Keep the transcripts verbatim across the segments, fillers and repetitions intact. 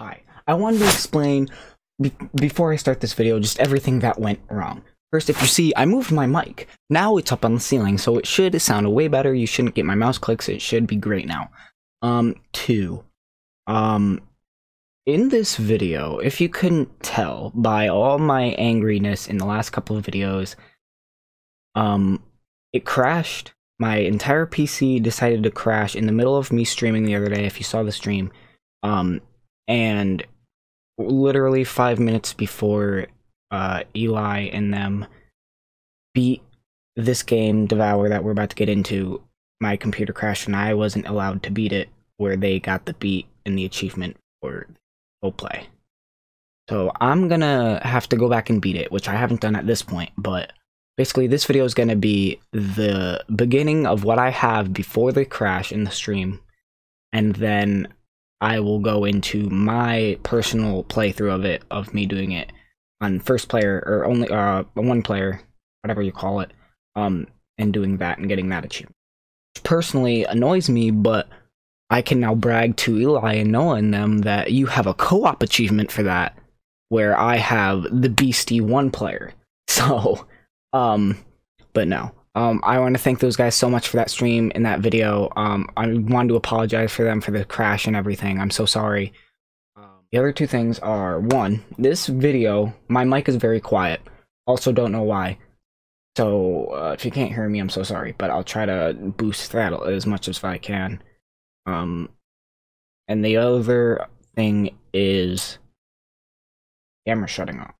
Hi, I wanted to explain, be before I start this video, just everything that went wrong. First, if you see, I moved my mic. Now it's up on the ceiling, so it should sound way better. You shouldn't get my mouse clicks. It should be great now. Um, two. Um, in this video, if you couldn't tell by all my angriness in the last couple of videos, um, it crashed. My entire P C decided to crash in the middle of me streaming the other day, if you saw the stream. Um, and literally five minutes before uh, Eli and them beat this game, Devour, that we're about to get into, my computer crashed and I wasn't allowed to beat it, where they got the beat and the achievement for full play. So I'm gonna have to go back and beat it, which I haven't done at this point, but basically this video is gonna be the beginning of what I have before the crash in the stream, and then I will go into my personal playthrough of it, of me doing it on first player, or only uh, one player, whatever you call it, um, and doing that and getting that achievement. Which personally annoys me, but I can now brag to Eli and Noah and them that you have a co-op achievement for that, where I have the beastie one player. So, um, but no. Um, I want to thank those guys so much for that stream and that video. Um, I wanted to apologize for them for the crash and everything. I'm so sorry. Um, the other two things are, one, this video, my mic is very quiet. Also don't know why. So uh, if you can't hear me, I'm so sorry. But I'll try to boost that as much as I can. Um, and the other thing is camera shutting off.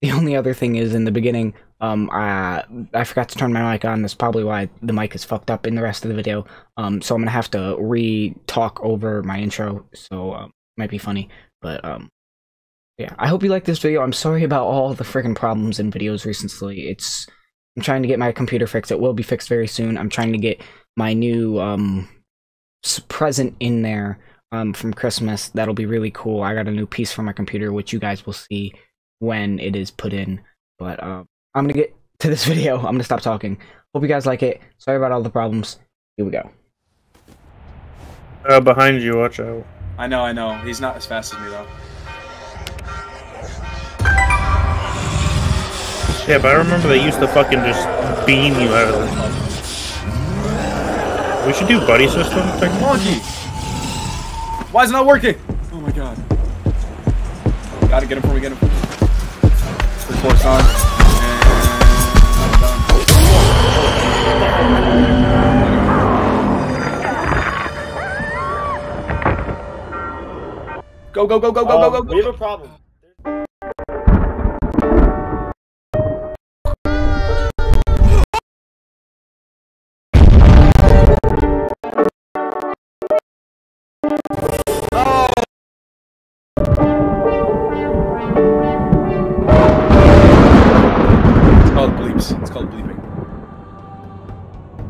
The only other thing is, in the beginning, um, I, I forgot to turn my mic on. That's probably why the mic is fucked up in the rest of the video. Um, so I'm gonna have to re-talk over my intro, so um, it might be funny. But um, yeah, I hope you like this video. I'm sorry about all the freaking problems in videos recently. It's I'm trying to get my computer fixed. It will be fixed very soon. I'm trying to get my new um, present in there um, from Christmas. That'll be really cool. I got a new piece for my computer, which you guys will see when it is put in, but um, I'm gonna get to this video. I'm gonna stop talking. Hope you guys like it. Sorry about all the problems. Here we go. Uh, behind you, watch out. I know, I know. He's not as fast as me though. Yeah, but I remember they used to fucking just beam you out of them. We should do buddy system technology. Why is it not working? Oh my god. Gotta get him before we get him. Reports on. And done. Go, go, go, go, go, um, go, go, go. We have a problem.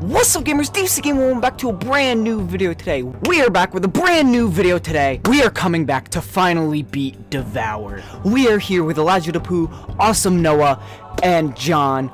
What's up, gamers? Deepsea Gamer, welcome back to a brand new video today. We are back with a brand new video today. We are coming back to finally beat Devour. We are here with Elijah DePoo, Awesome Noah, and John.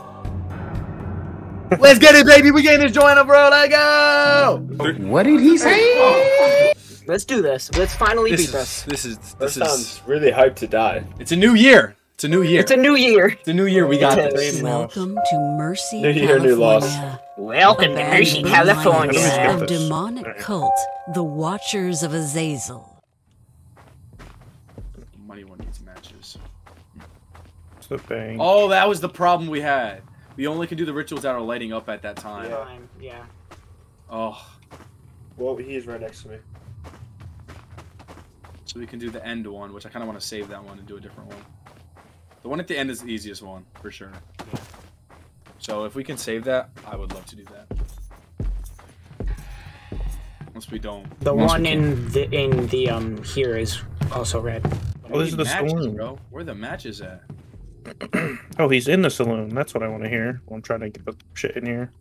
Let's get it, baby! We getting this joint up, bro. Let's go! What did he say? Oh. Let's do this. Let's finally this beat is, this. This is this, this is sounds really hyped to die. It's a new year. It's a new year. It's a new year. It's a new year. We got this. Welcome to Mercy, New year, new loss. Welcome to Mercy, California. A demonic cult, the Watchers of Azazel. Mighty one needs matches. The thing. Oh, that was the problem we had. We only can do the rituals that are lighting up at that time. Yeah. yeah. Oh. Well, he's right next to me. So we can do the end one, which I kind of want to save that one and do a different one. The one at the end is the easiest one, for sure. So if we can save that, I would love to do that. Once we don't. The one in the in the um here is also red. Oh, this is the saloon, bro. Where the match is at? Oh, he's in the saloon. That's what I want to hear. I'm trying to get the shit in here.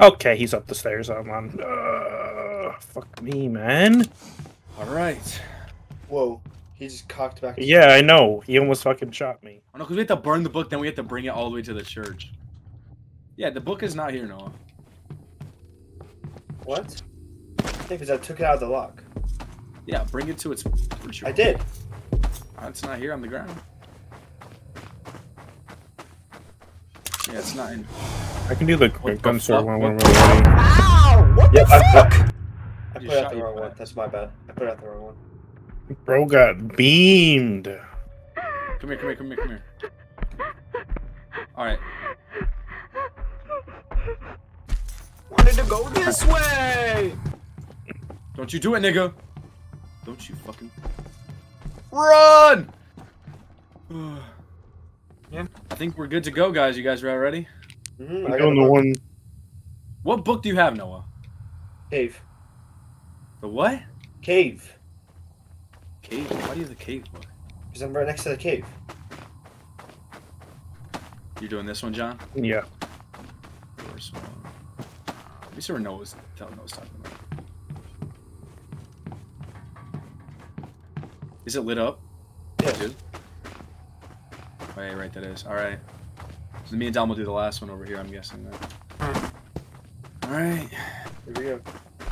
Okay, he's up the stairs. I'm on. Uh, fuck me, man. All right. Whoa. He just cocked back. Yeah, I know. He almost fucking shot me. Oh no, because we have to burn the book, then we have to bring it all the way to the church. Yeah, the book is not here, Noah. What? thing because I took it out of the lock. Yeah, bring it to its temperature. I did. It's not here on the ground. Yeah, it's not in. I can do the quick gun sword when we're ready. Ow! What the fuck? I put out the wrong one. That's my bad. I put out the wrong one. Bro got beamed. Come here, come here, come here, come here. Alright. Wanted to go this way! Don't you do it, nigga! Don't you fucking... Run! Yeah. I think we're good to go, guys. You guys are all ready? Mm-hmm. I'm going to one. What book do you have, Noah? Cave. The what? Cave. Cave? Why do you have the cave book? Because I'm right next to the cave. You're doing this one, John? Yeah. First one. At least everyone knows what Noah's talking about. Is it lit up? Yeah. Dude. Wait, right, that is. Alright. So me and Dom will do the last one over here, I'm guessing. Alright. Here we go.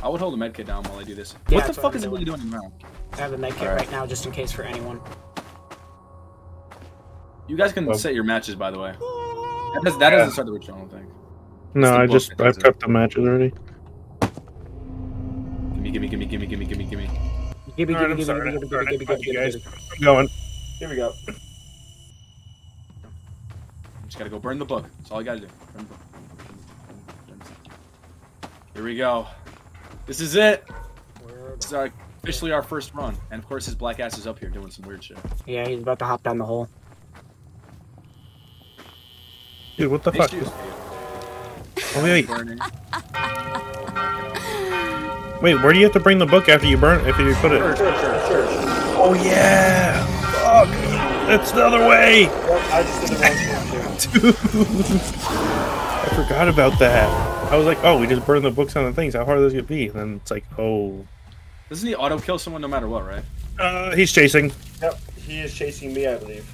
I would hold a medkit down while I do this. Yeah, what the fuck what is it really doing in round? I have a medkit right. right now just in case for anyone. You guys can oh. set your matches, by the way. That, does, that yeah. doesn't start the ritual, I don't think. No, I just I prepped the matches already. Gimme, gimme, gimme, gimme, gimme, gimme, gimme. Gibby, gibby, gibby, gibby, gibby, gibby, gibby, gibby, gibby. I'm going. Here we go. Just gotta go burn the book. That's all I gotta do. Burn the book. Burn the book. Here we go. This is it. This is our, officially our first run. And of course his black ass is up here doing some weird shit. Yeah, he's about to hop down the hole. Dude, what the fuck? Oh, wait. Burning. Wait, where do you have to bring the book after you burn? After you put it? Sure, sure, sure, sure. Oh yeah! Fuck! That's the other way. I just did the wrong thing. I forgot about that. I was like, oh, we just burned the books on the things. How hard are those gonna be? And then it's like, oh. Doesn't he auto kill someone no matter what, right? Uh, he's chasing. Yep, he is chasing me, I believe.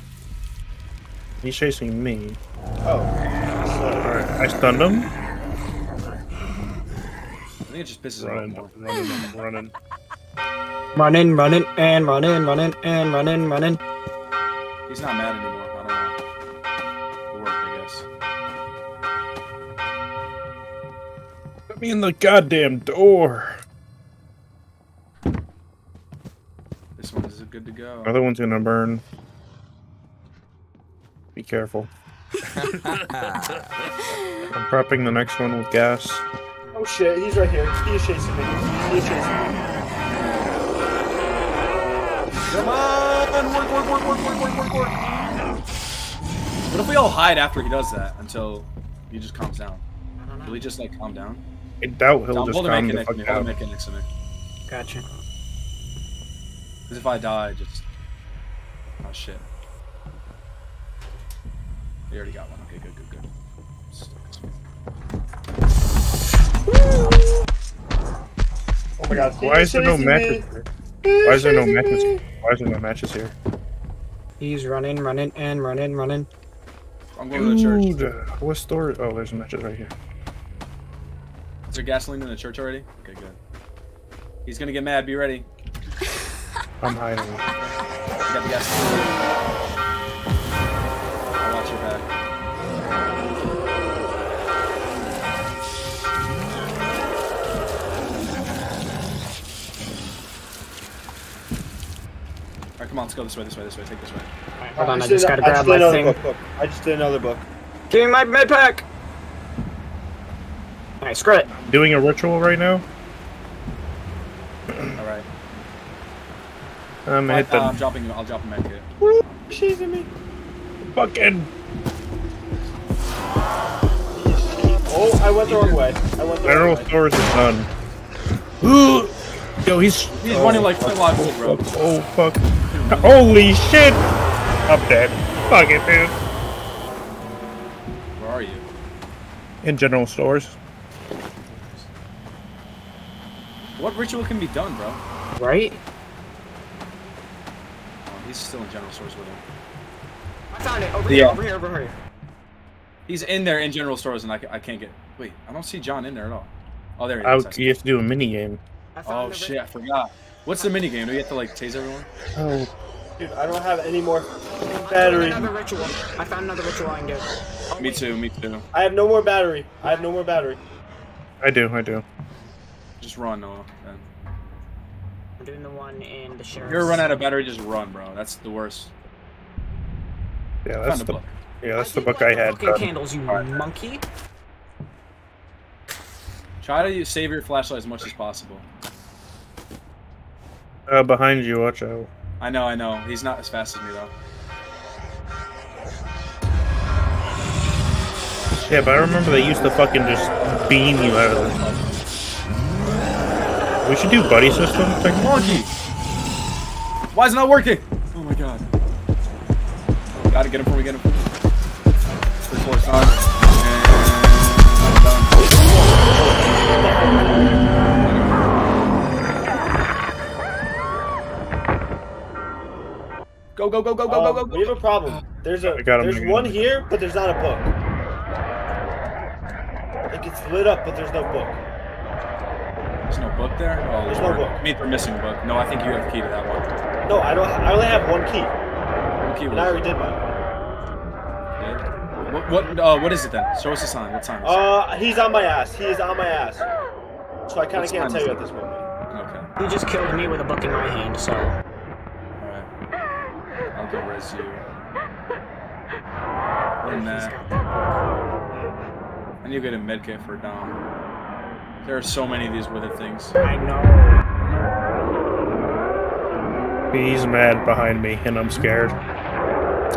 He's chasing me. Oh. Uh, I stunned him. I think it just pisses running, off more. Running, running, running, running, and running, running, and running, running. He's not mad anymore. I don't know. It'll work, I guess. Put me in the goddamn door. This one is good to go. Other one's gonna burn. Be careful. I'm prepping the next one with gas. Oh shit, he's right here. He is chasing me. He is chasing me. Come on! Work, work, work, work, work, work, work, work! What if we all hide after he does that until he just calms down? Will he just, like, calm down? I doubt he'll Dom, just calm the fuck down. Make it next to me. Gotcha. Because if I die, I just... Oh shit. They already got one. Okay, good, good, good. Oh my god, why is there no matches here? Why is there no matches here? Why is there no matches here? He's running, running, and running, running. I'm going Dude, to the church. What store? Oh, there's matches right here. Is there gasoline in the church already? Okay, good. He's gonna get mad, be ready. I'm hiding. You got the gasoline. I'll watch your back. Alright, come on, let's go this way, this way, this way, take this way. Alright, hold on, I just gotta grab my thing. I just did another book. Give me my med pack! Alright, screw it. I'm doing a ritual right now. Alright. I'm hit the... I'm dropping, I'll drop a med kit. Woo! She's in me! Fucking... Oh, I went the wrong way. I went the wrong way. General Stores is done. Ooh! Yo, he's... He's oh, running like full on gold, bro. Oh, fuck. Holy shit! I'm dead. Fuck it, dude. Where are you? In General Stores. What ritual can be done, bro? Right? Oh, he's still in General Stores with him. I found it. Over yeah. here, over here, over here. He's in there in General Stores and I, I can't get... Wait, I don't see John in there at all. Oh, there he is. You have to do a mini game. Oh shit, I forgot. What's the minigame? Do we have to like chase everyone? Oh. Dude, I don't have any more battery. I found another ritual. I found another ritual I can get. Oh, me wait. too, me too. I have no more battery. I have no more battery. I do, I do. Just run, Noah. We're doing the one in the sheriff's. If you're run out of battery, just run, bro. That's the worst. Yeah, that's the book. Yeah, that's I the book I had. Fucking candles, you right. monkey. Try to save your flashlight as much as possible. Uh, behind you, watch out. I know, I know. He's not as fast as me, though. Yeah, but I remember they used to fucking just beam you out of them. We should do buddy system technology. Why is it not working? Oh my god. Gotta get him before we get him. Three, four, five. And done. Go, go, go, go, go, go, um, go, go. We have a problem. There's a. There's one here, but there's not a book. It gets lit up, but there's no book. There's no book there? Oh, there's Lord. no book. I mean, they're missing a book. No, I think you have the key to that one. No, I don't. I only have one key. One key. And I already did mine. Yeah. What? What? Uh, what is it then? Show us a sign. What sign? Is uh, it? He's on my ass. He is on my ass. So I kind of can't tell you at this moment. Okay. He just killed me with a book in my hand. So. All right. I'll go res you. What in there? I need to get a medkit for Dom. There are so many of these withered things. I know. He's mad behind me, and I'm scared.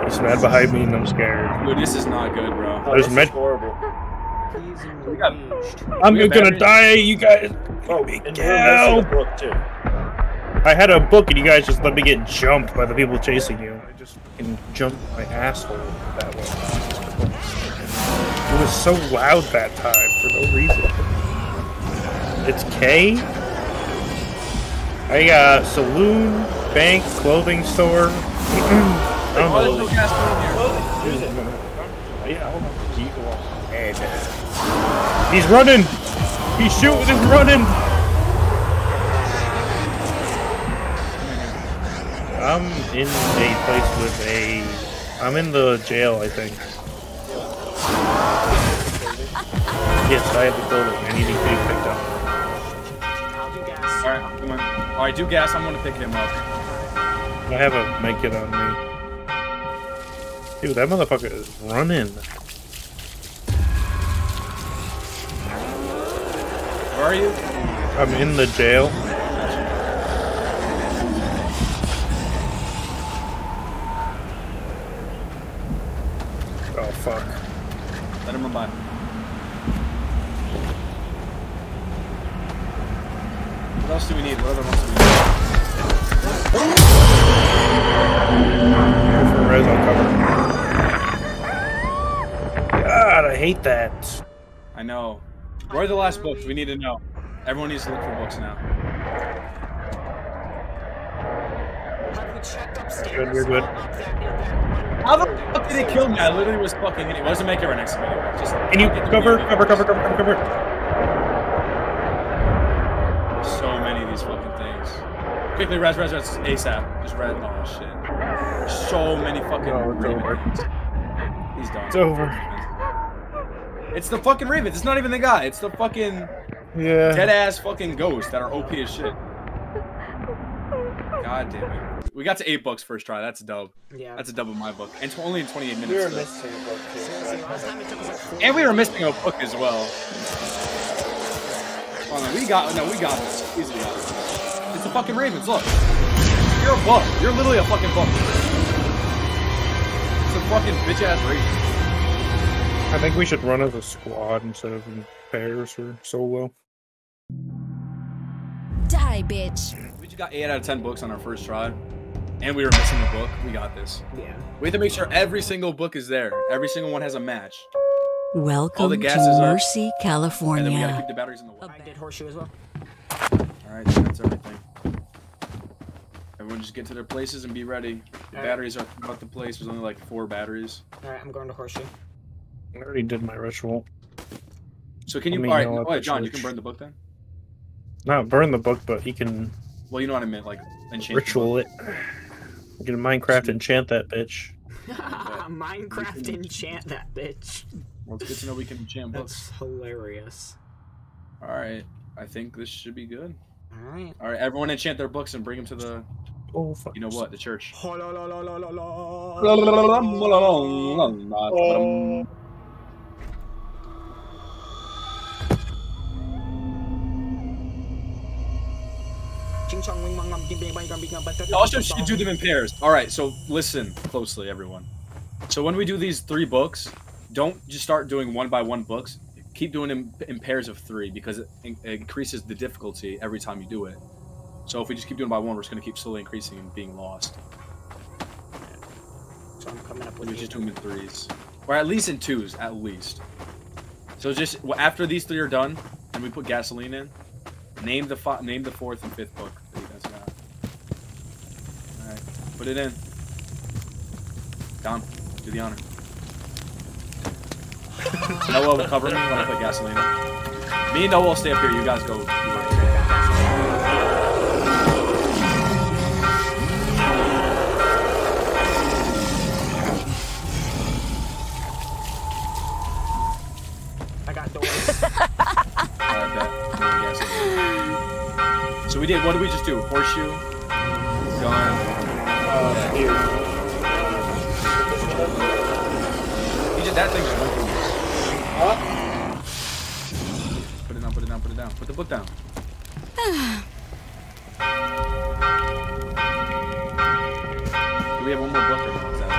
He's mad behind me, and I'm scared. Dude, this is not good, bro. Oh, this is horrible. We got, I'm we gonna die, you guys. Oh, me down. I had a book, and you guys just let me get jumped by the people chasing you. I just fucking jumped my asshole that way. It was so loud that time for no reason. It's K. I got uh, saloon, bank, clothing store. I don't know. There's no gas in here. Oh, yeah, hold on. And, uh, he's running. He's shooting and running. I'm in a place with a. I'm in the jail, I think. Yes, I have the building. I need to be picked up. I'll do gas. Alright, come on. Alright, do gas. I'm gonna pick him up. I have a medkit on me. Dude, that motherfucker is running. Where are you? I'm in the jail. Oh, fuck. Let him run by. What else do we need? What other ones do we need? For res on cover. God, I hate that. I know. Where are the last books? We need to know. Everyone needs to look for books now. Good, we're good. How the fuck did it kill me? I literally was fucking in it. Wasn't making right next to me. Just and you cover, cover, cover, cover, cover, cover. There's so many of these fucking things. Quickly, res, res, res, ASAP. Just red. Oh shit. There's so many fucking oh, it's Raven over. Things. He's done. It's over. It's the fucking Ravens. It's not even the guy. It's the fucking yeah. dead ass fucking ghosts that are O P as shit. God damn it. We got to eight bucks first try. That's a dub. Yeah. That's a dub of my book. And it's only in twenty-eight minutes. We were missing a book too. And we were missing a book as well. Oh, no, we got. No, we got this. Easily got this. It's the fucking Ravens. Look. You're a book. You're literally a fucking book. It's a fucking bitch ass Ravens. I think we should run as a squad instead of in pairs or solo. Die, bitch. We just got eight out of ten books on our first try. And we were missing a book. We got this. Yeah. We have to make sure every single book is there. Every single one has a match. Welcome All the gases to Mercy, are, California. And then we gotta keep the batteries in the water. I did horseshoe as well. All right, that's everything. Everyone just get to their places and be ready. The All batteries right. are throughout the place. There's only like four batteries. All right, I'm going to horseshoe. I already did my ritual. So can Let you? All right, oh, John, church. you can burn the book then. Not burn the book, but he can... Well, you know what I meant, like... Enchant ritual it. I'm gonna Minecraft enchant that bitch. Minecraft enchant that bitch. Well, it's good to know we can enchant books. That's hilarious. Alright, I think this should be good. Alright. Alright, everyone enchant their books and bring them to the... Oh, fuck. You know what? The church. Oh. Also, should do them in pairs. All right, so listen closely, everyone. So when we do these three books, don't just start doing one by one books. Keep doing them in pairs of three because it increases the difficulty every time you do it. So if we just keep doing by one, we're just gonna keep slowly increasing and being lost. So I'm coming up with. We just do them in threes, or at least in twos, at least. So just after these three are done, and we put gasoline in. Name the fo name the fourth and fifth book that you guys got. Alright, put it in. Don, do the honor. Noah will cover me when I put gasoline in. Me and Noah will stay up here, you guys go. You I got doors. Alright, bet. So we did, what did we just do? Horseshoe? Gun? Uh, ear. You did that thing just went through me. Put it down, put it down, put it down. Put the book down. Do we have one more book or not? Is that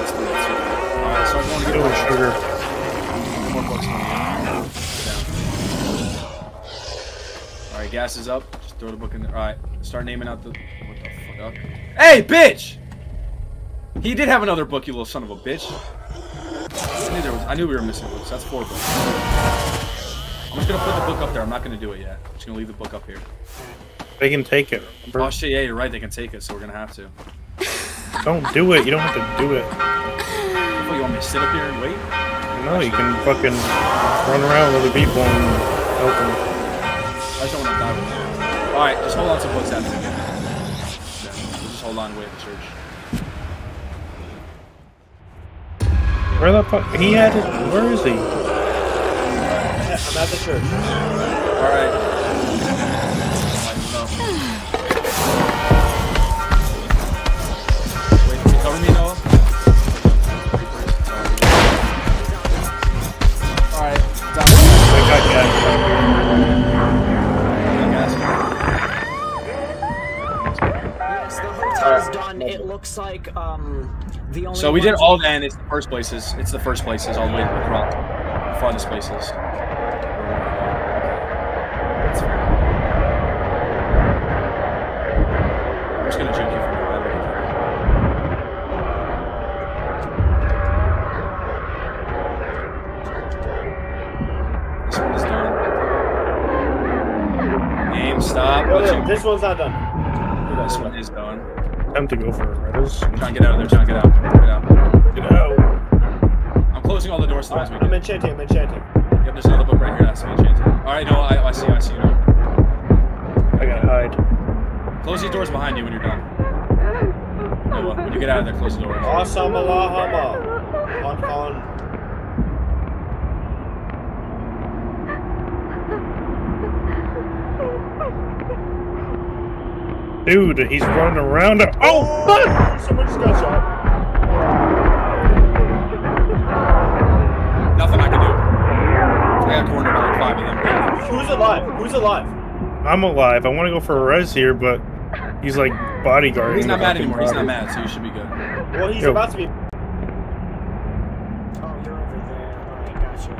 one? Alright, so I'm going to get one. One more books coming in. Alright, gas is up. Just throw the book in there. Alright, start naming out the. What the fuck up? Hey, bitch! He did have another book, you little son of a bitch. I knew, there was, I knew we were missing books. That's four books. I'm just gonna put the book up there. I'm not gonna do it yet. I'm just gonna leave the book up here. They can take it. Bro. Oh shit, yeah, you're right. They can take it, so we're gonna have to. Don't do it. You don't have to do it. What, you want me to sit up here and wait? No, you can fucking run around with other people and help them. I just don't want to die with that. Alright, just hold on to what's happening again. Yeah, we'll just hold on and wait at the church. Where the fuck? He had it. Where is he? I'm at the church. Alright. Right, wait, can you cover me, Noah? Alright, we got gas. Right. Done. It looks like um the only. So we did all that. It's the first places. It's the first places all the way to the front, the farthest places. I'm just gonna juke you for a while. This one is done. Name stop. No, no, this one's not done. This one is done. Time to go for it, right? John, get out of there, John, get out. Get out. Get out. I'm closing all the doors. Right, I'm enchanting, I'm enchanting. Yep, there's another book right here that's enchanting. Alright, no, I, I see you, I see you. I gotta hide. Close these doors behind you when you're done. No, well, when you get out of there, close the doors. Awesome Alahama. On, on. Dude, he's running around. Oh, fuck! Someone just got shot. Nothing I can do. I got cornered by like five of them. Who's alive? Who's alive? I'm alive. I want to go for a res here, but he's like bodyguarding. He's not mad anymore. Body. He's not mad, so you should be good. Well, he's Yo. about to be. Oh, you're over there. I got you.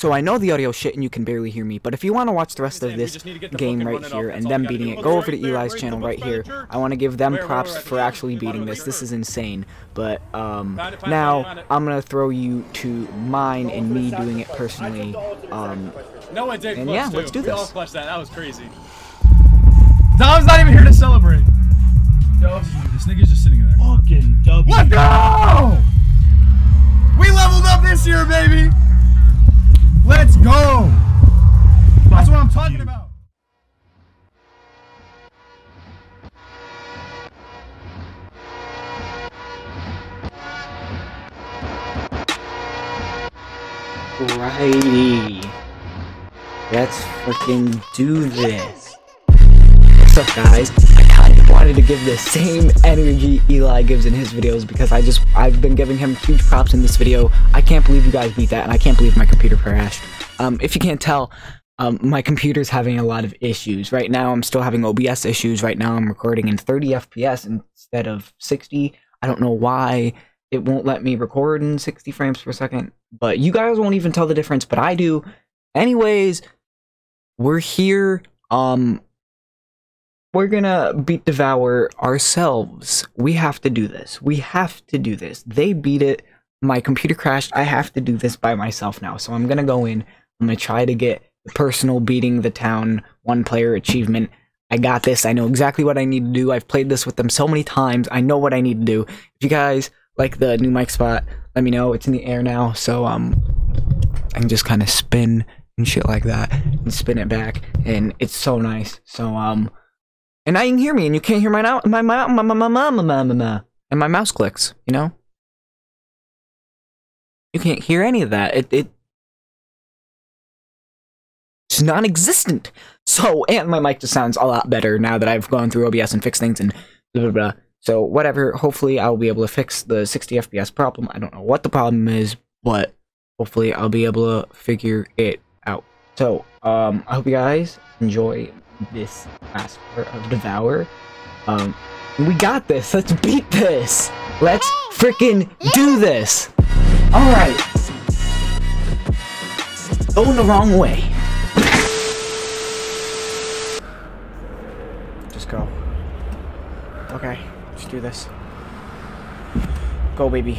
So I know the audio shit and you can barely hear me, but if you want to watch the rest of this game right here and them beating it, go over to Eli's channel right here. I want to give them props for actually beating this. This is insane. But um, now I'm going to throw you to mine and me doing it personally. Um, and yeah, let's do this. That was crazy. Dom's not even here to celebrate. This nigga's just sitting there. Fucking W. Let's go! We leveled up this year, baby! Let's go! That's what I'm talking about! Righty. Let's freaking do this. What's up, guys? I kind of wanted to give the same energy Eli gives in his videos because I just, I've been giving him huge props in this video. I can't believe you guys beat that, and I can't believe my computer crashed. Um, if you can't tell, um, my computer's having a lot of issues. Right now, I'm still having O B S issues. Right now, I'm recording in thirty F P S instead of sixty. I don't know why it won't let me record in sixty frames per second, but you guys won't even tell the difference, but I do. Anyways, we're here. Um... We're gonna beat Devour ourselves. We have to do this. We have to do this. They beat it. My computer crashed. I have to do this by myself now. So I'm gonna go in. I'm gonna try to get the personal beating the town one player achievement. I got this. I know exactly what I need to do. I've played this with them so many times. I know what I need to do. If you guys like the new mic spot, let me know. It's in the air now. So um, I can just kind of spin and shit like that and spin it back. And it's so nice. So um. And now you can hear me, and you can't hear my now my my my my my my my my my and my mouse clicks. You know, you can't hear any of that. It it it's non-existent. So, and my mic just sounds a lot better now that I've gone through O B S and fixed things and blah blah blah. So whatever. Hopefully, I'll be able to fix the sixty F P S problem. I don't know what the problem is, but hopefully, I'll be able to figure it out. So, um, I hope you guys enjoy this last part of Devour. Um, we got this. Let's beat this. Let's freaking do this. All right. Going the wrong way. Just go. Okay, let's do this. Go, baby.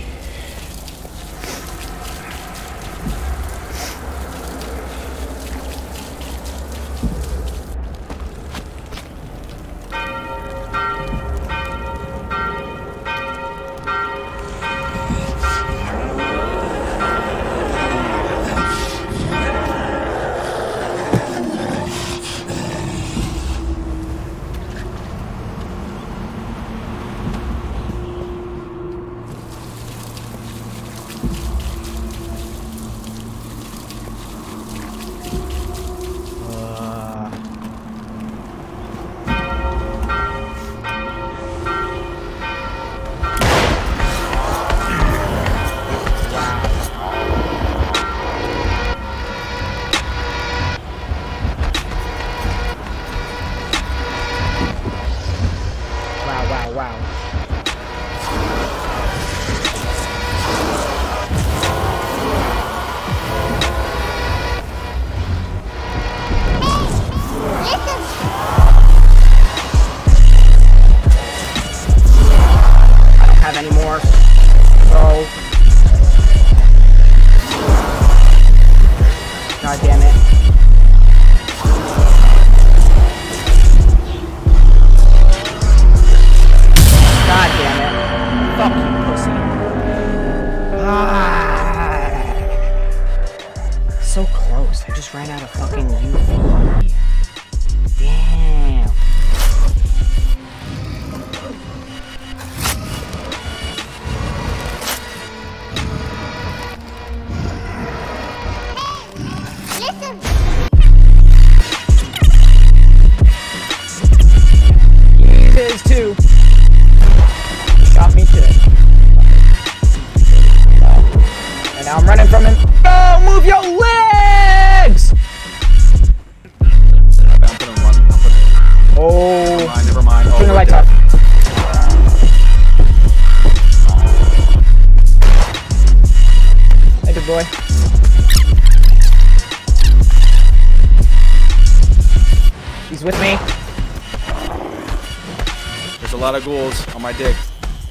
There's a lot of ghouls on my dick.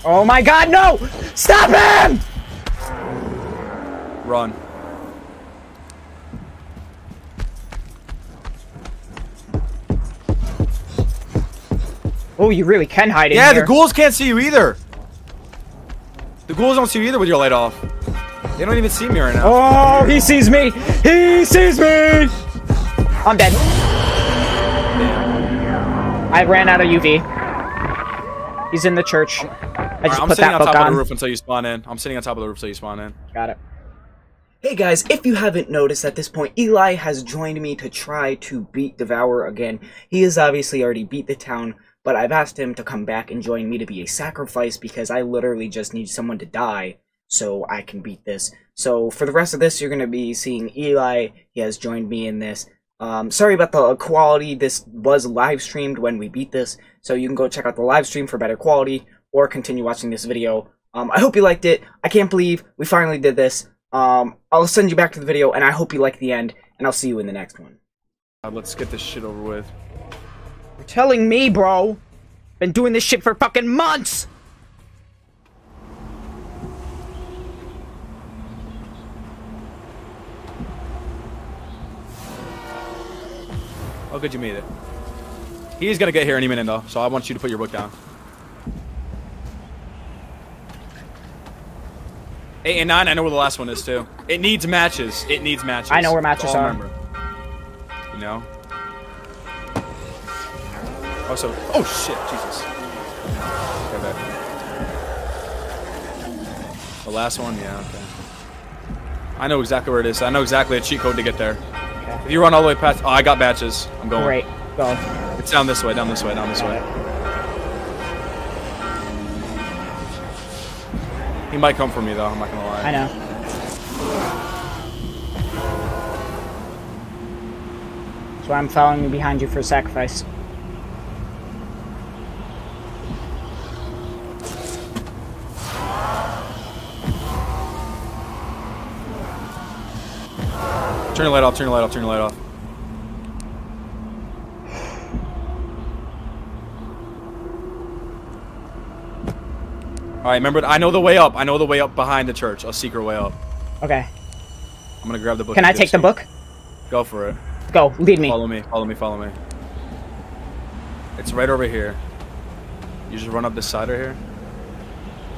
Oh my god, no! Stop him! Run. Oh, you really can hide in here. Yeah, the ghouls can't see you either. The ghouls don't see you either with your light off. They don't even see me right now. Oh, he sees me! He sees me! I'm dead. Damn. I ran out of U V. He's in the church. I just right, put that book on. I'm sitting on top on. of the roof until you spawn in. I'm sitting on top of the roof until you spawn in. Got it. Hey guys, if you haven't noticed at this point, Eli has joined me to try to beat Devour again. He has obviously already beat the town, but I've asked him to come back and join me to be a sacrifice because I literally just need someone to die so I can beat this. So for the rest of this, you're going to be seeing Eli. He has joined me in this. Um, sorry about the quality. This was live streamed when we beat this, so you can go check out the live stream for better quality or continue watching this video. Um, I hope you liked it. I can't believe we finally did this. Um, I'll send you back to the video, and I hope you like the end, and I'll see you in the next one. Uh, let's get this shit over with. You're telling me, bro? Been doing this shit for fucking months! Oh, good you made it. He's gonna get here any minute, though, so I want you to put your book down. Eight and nine, I know where the last one is, too. It needs matches. It needs matches. I know where matches are. Remember. You know? Also, oh shit, Jesus. Okay, back. The last one? Yeah, okay. I know exactly where it is. I know exactly a cheat code to get there. Okay. If you run all the way past... Oh, I got matches. I'm going. Great. Go. It's down this way, down this way, down this got way. It. He might come for me, though. I'm not gonna lie. I know. That's why I'm following you behind you for a sacrifice. Turn your light off. Turn your light off. Turn your light off. All right, remember, I know the way up. I know the way up behind the church. I'll seek her way up. Okay. I'm gonna grab the book. Can I take the book? Go for it. Go, lead me. Follow me, follow me, follow me. It's right over here. You just run up this side right here.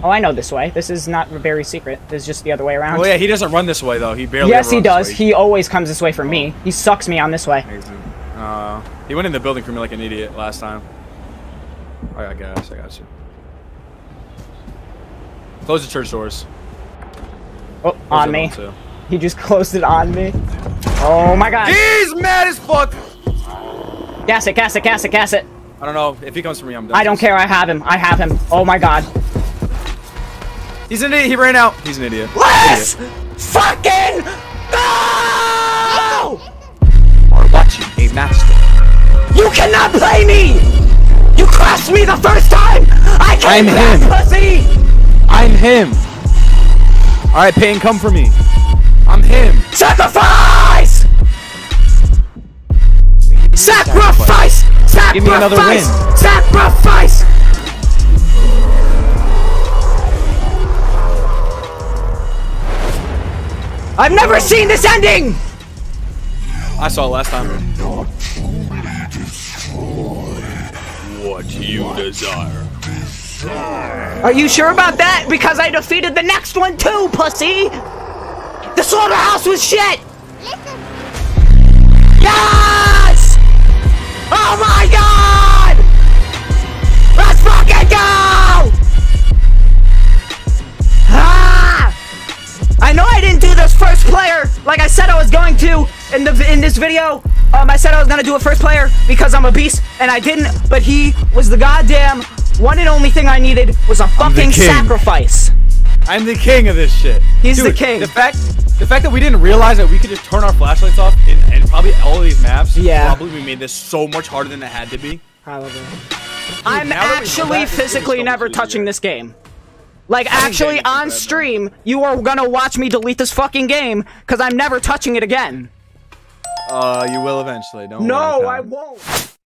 Oh, I know this way. This is not very secret. This is just the other way around. Oh yeah, he doesn't run this way though. He barely. Yes, he does. He always comes this way for me. He sucks me on this way. Amazing. Uh, he went in the building for me like an idiot last time. All right, I guess I got you. Close the church doors. Oh, Close on me. On he just closed it on me. Oh my god. He's mad as fuck! Gas it, gas it, gas it, gas it. I don't know. If he comes for me, I'm done. I don't care. I have him. I have him. Oh my god. He's an idiot. He ran out. He's an idiot. Let's idiot. fucking go! Are watching a master. You cannot play me! You crashed me the first time! I can't play pussy! I'm him. Alright, Payne, come for me. I'm him. Sacrifice! Sacrifice! Sacrifice! Sacrifice! Give me another win. Sacrifice! I've never seen this ending! I saw it last time. What you desire. Are you sure about that? Because I defeated the next one too, pussy! The slaughterhouse was shit! Yes! Oh my god! Let's fucking go! Ah! I know I didn't do this first player like I said I was going to in the in this video. Um, I said I was gonna do a first player because I'm a beast and I didn't, but he was the goddamn one and only thing I needed was a fucking sacrifice. I'm the king of this shit. He's Dude, the king. The fact, the fact that we didn't realize that we could just turn our flashlights off in, in probably all of these maps. Yeah. Probably we made this so much harder than it had to be. Probably. Dude, I'm actually that, physically so never touching this game. Like actually on bad, stream, man. You are gonna watch me delete this fucking game because I'm never touching it again. Uh, you will eventually. Don't. No, I won't.